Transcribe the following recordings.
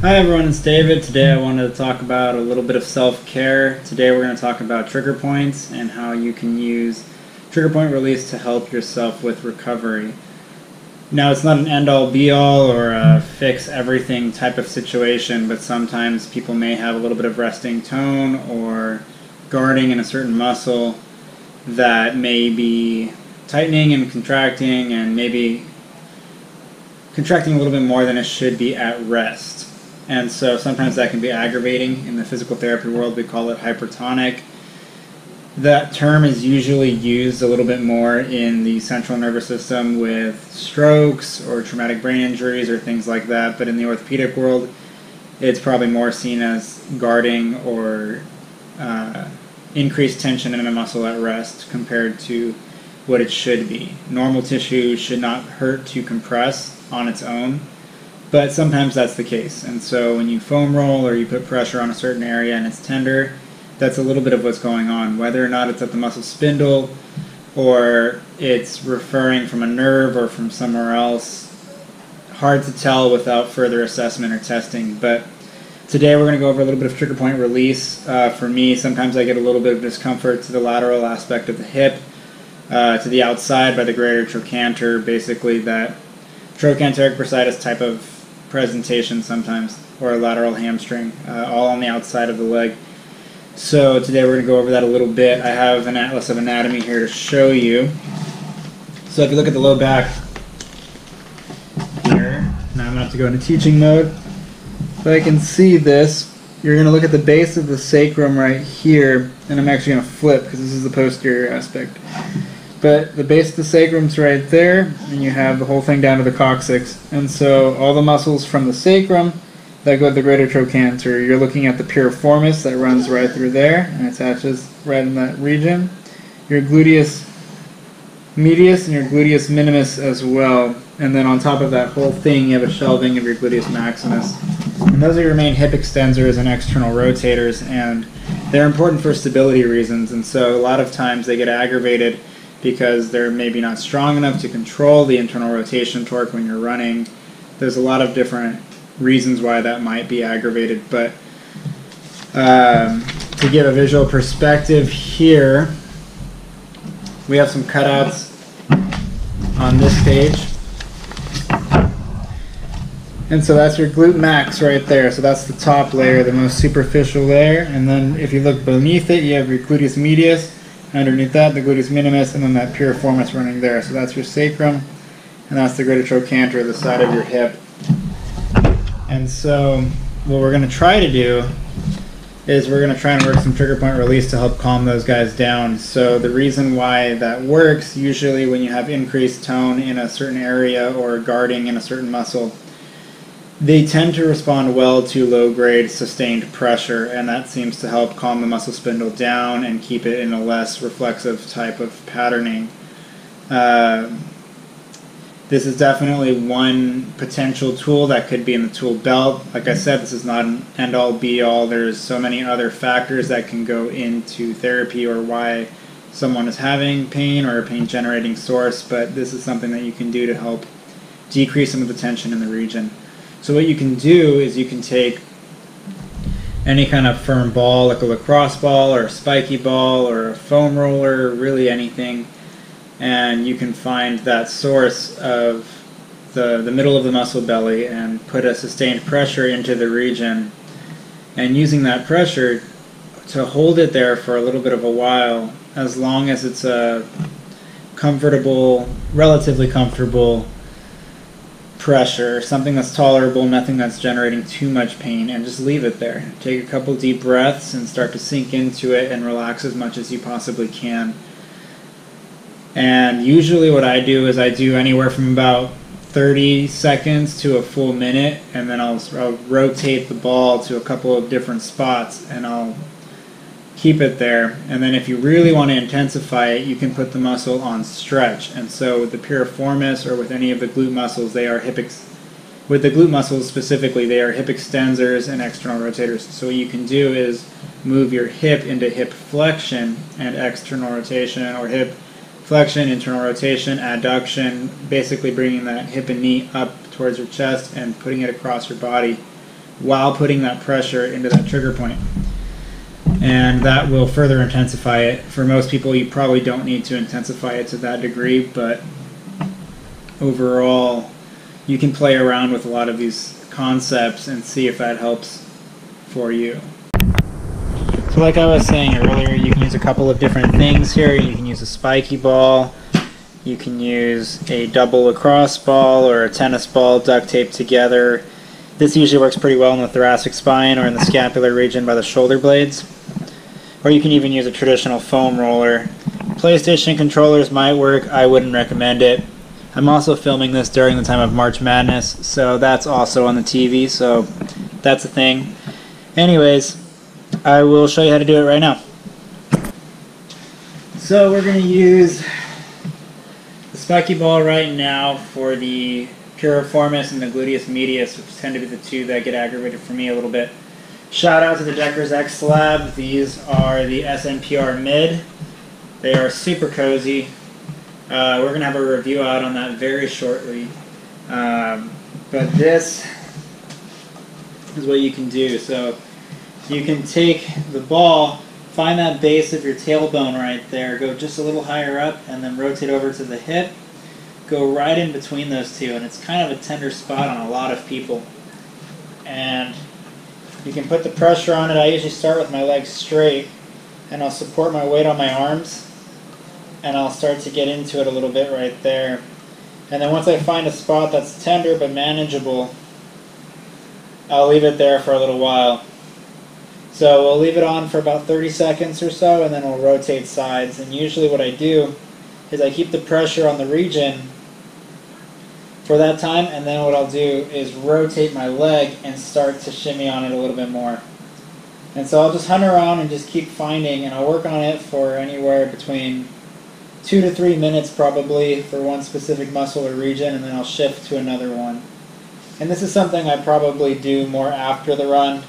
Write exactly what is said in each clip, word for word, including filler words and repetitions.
Hi everyone, it's David. Today I wanted to talk about a little bit of self-care. Today we're going to talk about trigger points and how you can use trigger point release to help yourself with recovery. Now, it's not an end-all be-all or a fix-everything type of situation, but sometimes people may have a little bit of resting tone or guarding in a certain muscle that may be tightening and contracting and maybe contracting a little bit more than it should be at rest. And so sometimes that can be aggravating. In the physical therapy world, we call it hypertonic. That term is usually used a little bit more in the central nervous system with strokes or traumatic brain injuries or things like that. But in the orthopedic world, it's probably more seen as guarding or uh, increased tension in a muscle at rest compared to what it should be. Normal tissue should not hurt to compress on its own. But sometimes that's the case, and so when you foam roll or you put pressure on a certain area and it's tender, that's a little bit of what's going on. Whether or not it's at the muscle spindle or it's referring from a nerve or from somewhere else, hard to tell without further assessment or testing. But today we're going to go over a little bit of trigger point release. Uh, for me, sometimes I get a little bit of discomfort to the lateral aspect of the hip, uh, to the outside by the greater trochanter, basically that trochanteric bursitis type of presentation sometimes, or a lateral hamstring, uh, all on the outside of the leg. So today we're going to go over that a little bit. I have an atlas of anatomy here to show you. So if you look at the low back here, now I'm going to have to go into teaching mode. But I can see this. You're going to look at the base of the sacrum right here, and I'm actually going to flip because this is the posterior aspect. But the base of the sacrum's right there, and you have the whole thing down to the coccyx. And so all the muscles from the sacrum that go to the greater trochanter, you're looking at the piriformis that runs right through there and attaches right in that region. Your gluteus medius and your gluteus minimus as well. And then on top of that whole thing, you have a shelving of your gluteus maximus. And those are your main hip extensors and external rotators, and they're important for stability reasons. And so a lot of times they get aggravated because they're maybe not strong enough to control the internal rotation torque when you're running. There's a lot of different reasons why that might be aggravated, but um, to give a visual perspective here, we have some cutouts on this page. And so that's your glute max right there. So that's the top layer, the most superficial layer. And then if you look beneath it, you have your gluteus medius. Underneath that, the gluteus minimus, and then that piriformis running there. So that's your sacrum, and that's the greater trochanter, the side of your hip. And so what we're going to try to do is we're going to try and work some trigger point release to help calm those guys down. So the reason why that works, usually when you have increased tone in a certain area or guarding in a certain muscle, they tend to respond well to low-grade sustained pressure, and that seems to help calm the muscle spindle down and keep it in a less reflexive type of patterning. Uh, this is definitely one potential tool that could be in the tool belt. Like I said, this is not an end-all be-all. There's so many other factors that can go into therapy or why someone is having pain or a pain-generating source, but this is something that you can do to help decrease some of the tension in the region. So what you can do is you can take any kind of firm ball, like a lacrosse ball or a spiky ball or a foam roller, really anything, and you can find that source of the, the middle of the muscle belly and put a sustained pressure into the region. And using that pressure to hold it there for a little bit of a while, as long as it's a comfortable, relatively comfortable pressure, something that's tolerable, nothing that's generating too much pain, and just leave it there. Take a couple deep breaths and start to sink into it and relax as much as you possibly can. And usually what I do is I do anywhere from about thirty seconds to a full minute, and then I'll, I'll rotate the ball to a couple of different spots and I'll keep it there. And then if you really want to intensify it, you can put the muscle on stretch. And so with the piriformis or with any of the glute muscles, they are hip ex with the glute muscles specifically, they are hip extensors and external rotators. So what you can do is move your hip into hip flexion and external rotation, or hip flexion, internal rotation, adduction, basically bringing that hip and knee up towards your chest and putting it across your body while putting that pressure into that trigger point. And that will further intensify it. For most people, you probably don't need to intensify it to that degree, but overall, you can play around with a lot of these concepts and see if that helps for you. So like I was saying earlier, you can use a couple of different things here. You can use a spiky ball. You can use a double lacrosse ball or a tennis ball duct taped together. This usually works pretty well in the thoracic spine or in the scapular region by the shoulder blades. Or you can even use a traditional foam roller. PlayStation controllers might work. I wouldn't recommend it. I'm also filming this during the time of March Madness, so that's also on the T V, so that's a thing. Anyways, I will show you how to do it right now. So we're going to use the spiky ball right now for the piriformis and the gluteus medius, which tend to be the two that get aggravated for me a little bit. Shout out to the Deckers X Lab. These are the S N P R Mid. They are super cozy. Uh, we're going to have a review out on that very shortly. Um, but this is what you can do. So you can take the ball, find that base of your tailbone right there, go just a little higher up, and then rotate over to the hip. Go right in between those two, and it's kind of a tender spot on a lot of people. And you can put the pressure on it. I usually start with my legs straight, and I'll support my weight on my arms. And I'll start to get into it a little bit right there. And then once I find a spot that's tender but manageable, I'll leave it there for a little while. So we'll leave it on for about thirty seconds or so, and then we'll rotate sides. And usually what I do is I keep the pressure on the region for that time, and then what I'll do is rotate my leg and start to shimmy on it a little bit more. And so I'll just hunt around and just keep finding, and I'll work on it for anywhere between two to three minutes probably for one specific muscle or region, and then I'll shift to another one. And this is something I probably do more after the run.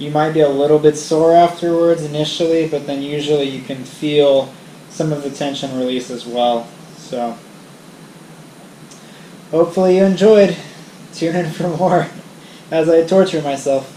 You might be a little bit sore afterwards initially, but then usually you can feel some of the tension release as well. So hopefully you enjoyed. Tune in for more as I torture myself.